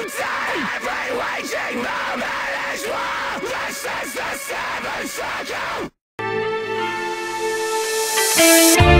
Today, every waking moment is war. This is the seventh circle.